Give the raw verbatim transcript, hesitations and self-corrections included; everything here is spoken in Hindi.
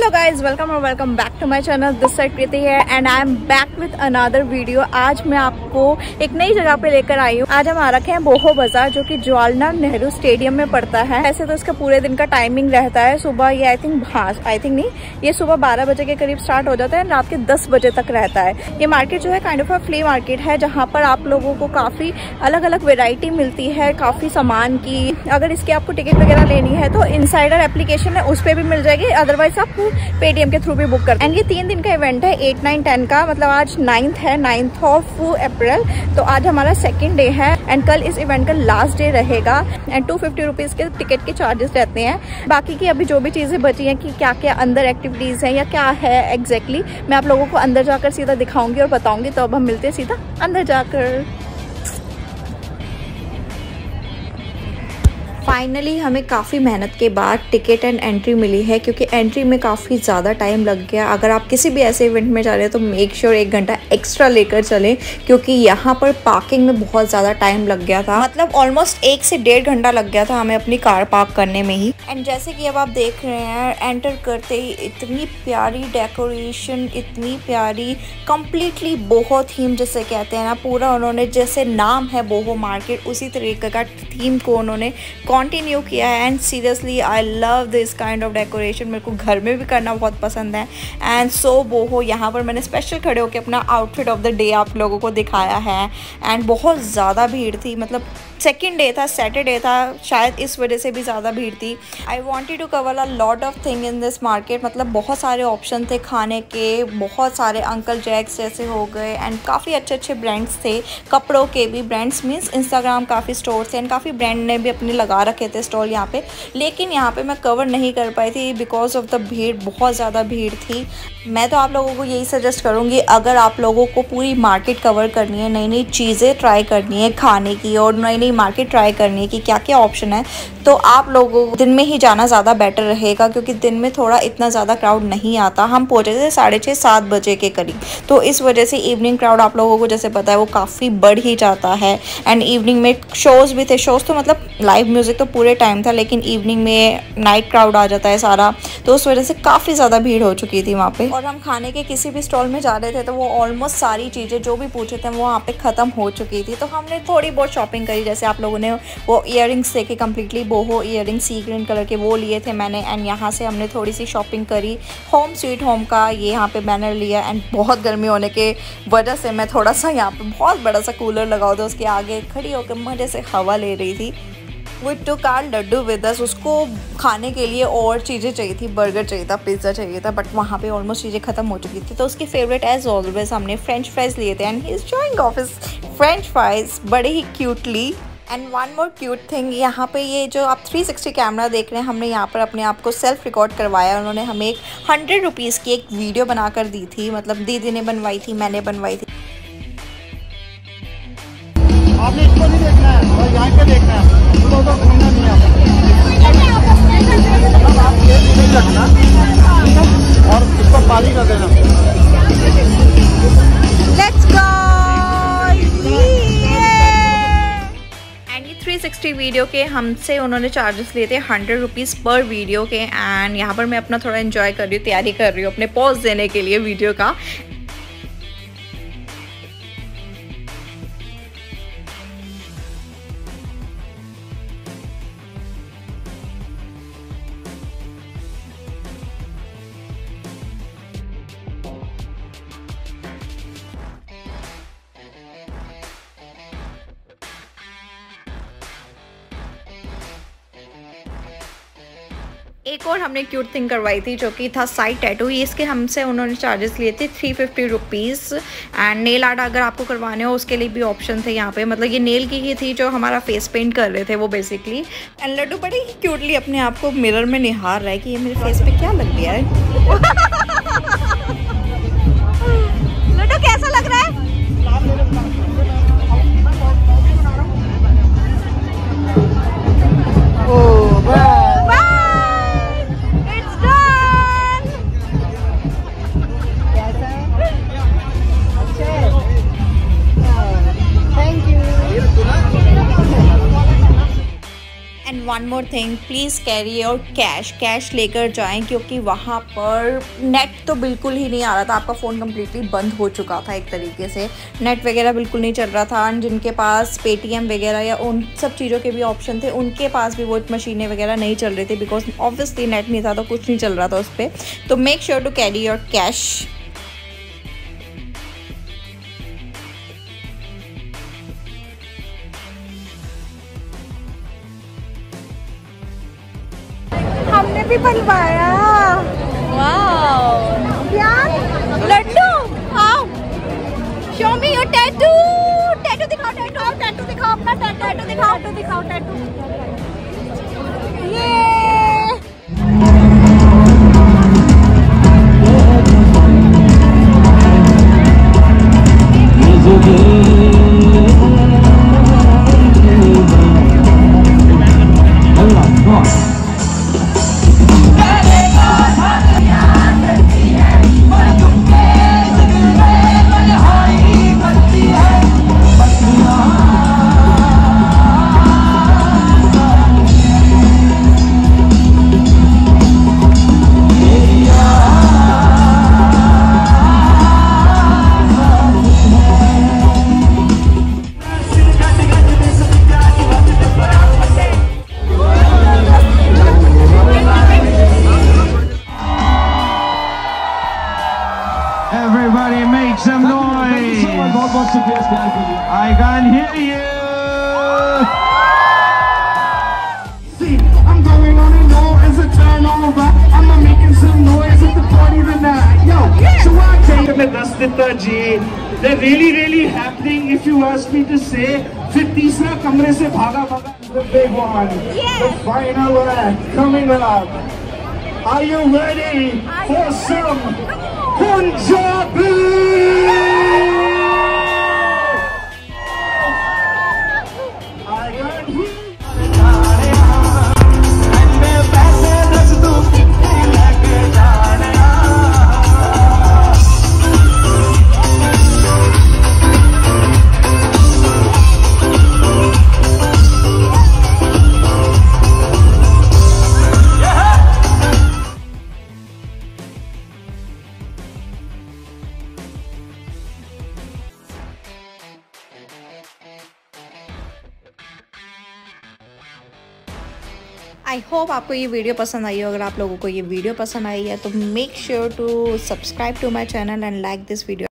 हेलो गाइज वेलकम और welcome back to my channel. This side Kriti है and I am back with another video. आज मैं आपको एक नई जगह पे लेकर आई हूँ। आज हम आ रखे हैं बोहो बाजार, जो कि जवाहरलाल नेहरू स्टेडियम में पड़ता है। ऐसे तो इसका पूरे दिन का टाइमिंग रहता है। सुबह ये आई थिंक हाँ आई थिंक नहीं ये सुबह बारह बजे के करीब स्टार्ट हो जाता है, रात के दस बजे तक रहता है। ये मार्केट जो है kind of a flea market है, जहाँ पर आप लोगों को काफ़ी अलग अलग वेराइटी मिलती है काफ़ी सामान की। अगर इसकी आपको टिकट वगैरह लेनी है तो इनसाइडर एप्लीकेशन है, उस पर भी मिल जाएगी। अदरवाइज आप पेटीएम के थ्रू भी बुक करते हैं। एंड ये तीन दिन का इवेंट है, एट नाइन टेन का। मतलब आज नाइन्थ है, नाइन्थ ऑफ अप्रैल, तो आज हमारा सेकेंड डे है एंड कल इस इवेंट का लास्ट डे रहेगा। एंड टू फिफ्टी रुपीज़ के टिकट के चार्जेस रहते हैं। बाकी की अभी जो भी चीज़ें बची हैं कि क्या क्या अंदर एक्टिविटीज़ हैं या क्या है एग्जैक्टली exactly, मैं आप लोगों को अंदर जाकर सीधा दिखाऊंगी और बताऊँगी। तो अब हम मिलते हैं सीधा अंदर जाकर। फाइनली हमें काफ़ी मेहनत के बाद टिकट एंड एंट्री मिली है, क्योंकि एंट्री में काफ़ी ज़्यादा टाइम लग गया। अगर आप किसी भी ऐसे इवेंट में जा रहे हैं तो मेक श्योर एक घंटा एक्स्ट्रा लेकर चलें, क्योंकि यहाँ पर पार्किंग में बहुत ज़्यादा टाइम लग गया था। मतलब ऑलमोस्ट एक से डेढ़ घंटा लग गया था हमें अपनी कार पार्क करने में ही। एंड जैसे कि अब आप देख रहे हैं, एंटर करते ही इतनी प्यारी डेकोरेशन, इतनी प्यारी कम्प्लीटली बोहो थीम जिसे कहते हैं ना, पूरा उन्होंने जैसे नाम है बोहो मार्केट उसी तरीके का थीम को उन्होंने कंटिन्यू किया है। And seriously I love this kind of decoration. मेरे को घर में भी करना बहुत पसंद है। एंड सो बोहो यहाँ पर मैंने स्पेशल खड़े होकर अपना आउटफिट ऑफ द डे आप लोगों को दिखाया है। एंड बहुत ज़्यादा भीड़ थी, मतलब सेकेंड डे था, सैटरडे था, शायद इस वजह से भी ज़्यादा भीड़ थी। I wanted to cover a lot of thing in this market. मतलब बहुत सारे ऑप्शन थे खाने के, बहुत सारे अंकल जैक्स जैसे हो गए एंड काफ़ी अच्छे अच्छे ब्रांड्स थे कपड़ों के भी। ब्रांड्स मीन्स इंस्टाग्राम काफ़ी स्टोर्स थे एंड काफ़ी ब्रांड ने भी अपने लगा रखे थे स्टॉल यहाँ पे, लेकिन यहाँ पे मैं कवर नहीं कर पाई थी बिकॉज ऑफ द भीड़, बहुत ज़्यादा भीड़ थी। मैं तो आप लोगों को यही सजेस्ट करूँगी, अगर आप लोगों को पूरी मार्केट कवर करनी है, नई नई चीज़ें ट्राई करनी है खाने की और नई नई मार्केट ट्राई करनी है कि क्या क्या ऑप्शन है, तो आप लोगों को दिन में ही जाना ज़्यादा बेटर रहेगा, क्योंकि दिन में थोड़ा इतना ज़्यादा क्राउड नहीं आता। हम पहुँचे थे साढ़े छः सात बजे के करीब, तो इस वजह से इवनिंग क्राउड आप लोगों को जैसे पता है वो काफ़ी बढ़ ही जाता है। एंड इवनिंग में शोज़ भी थे। शोज़ तो मतलब लाइव म्यूज़िक तो पूरे टाइम था, लेकिन इवनिंग में नाइट क्राउड आ जाता है सारा, तो उस वजह से काफ़ी ज़्यादा भीड़ हो चुकी थी वहाँ पे। और हम खाने के किसी भी स्टॉल में जा रहे थे तो वो ऑलमोस्ट सारी चीज़ें जो भी पूछे थे वो वहाँ पे ख़त्म हो चुकी थी। तो हमने थोड़ी बहुत शॉपिंग करी, जैसे आप लोगों ने वो ईयरिंग्स देखे कम्प्लीटली बोहो ईयरिंग्स सी ग्रीन कलर के, वो लिए थे मैंने। एंड यहाँ से हमने थोड़ी सी शॉपिंग करी। होम स्वीट होम का ये यहाँ पर बैनर लिया एंड बहुत गर्मी होने के वजह से मैं थोड़ा सा यहाँ पर बहुत बड़ा सा कूलर लगा था, उसके आगे खड़ी होकर मज़े से हवा ले रही थी। We took our Laddu with us. उसको खाने के लिए और चीज़ें चाहिए थी, बर्गर चाहिए था, पिज़्ज़ा चाहिए था, बट वहाँ पे ऑलमोस्ट चीज़ें ख़त्म हो चुकी थी। तो उसकी फेवरेट एज ऑलवेज हमने फ्रेंच फ्राइज लिए थे and he is enjoying of his French fries बड़े ही cutely. And one more cute thing, यहाँ पे ये जो आप थ्री सिक्सटी कैमरा देख रहे हैं, हमने यहाँ पर अपने आप को सेल्फ रिकॉर्ड करवाया। उन्होंने हमें एक हंड्रेड रुपीज़ की एक वीडियो बना कर दी थी, मतलब दीदी ने बनवाई थी, मैंने बनवाई थी। आपने इसको नहीं देखना है और यहाँ पर देखना है, तो तो घूमना नहीं आता। आप ये नहीं रखना और इसको पाली कर देना। Let's go. Three sixty video के हमसे उन्होंने चार्जेस लिए थे हंड्रेड रुपीज़ पर वीडियो के। एंड यहाँ पर मैं अपना थोड़ा एंजॉय कर रही हूँ, तैयारी कर रही हूँ अपने पॉज देने के लिए वीडियो का। एक और हमने क्यूट थिंग करवाई थी जो कि था साइड टैटू। ये इसके हमसे उन्होंने चार्जेस लिए थे three fifty rupees. And nail art अगर आपको करवाने हो उसके लिए भी ऑप्शन थे यहाँ पे, मतलब ये नेल की ही थी जो हमारा फेस पेंट कर रहे थे वो बेसिकली। एंड लड्डू बड़े ही क्यूटली अपने आप को मिरर में निहार रहा है कि ये मेरे फेस पे क्या लग गया है। लड्डू कैसा लग रहा है? One more thing, please carry out cash, cash लेकर जाएं, क्योंकि वहाँ पर नेट तो बिल्कुल ही नहीं आ रहा था। आपका फ़ोन कम्प्लीटली बंद हो चुका था एक तरीके से, नेट वगैरह बिल्कुल नहीं चल रहा था। एंड जिनके पास पेटीएम वगैरह या उन सब चीज़ों के भी ऑप्शन थे, उनके पास भी वो मशीनें वगैरह नहीं चल रही थी, बिकॉज ऑब्वियसली नेट नहीं था तो कुछ नहीं चल रहा था उस पर। तो make sure to carry your cash. हमने भी बनवाया, वाव यार, लड्डू। हाँ, show me your tattoo, tattoo दिखाओ, टैटू आओ, टैटू दिखाओ अपना, टैटू दिखाओ, टैटू दिखाओ, टैटू। ये Everybody make some noise. I can hear you. See, I'm going on and on as a turnover. I'm making some noise at the party tonight. Yo, Shwati, they're really, really happening. If you ask me to say, फिर तीसरा कमरे से भागा भागा. The big one, the final one, coming up. Are you ready for some Punjabi? I hope आपको ये वीडियो पसंद आई हो। अगर आप लोगों को ये वीडियो पसंद आई है तो make sure to subscribe to my channel and like this video.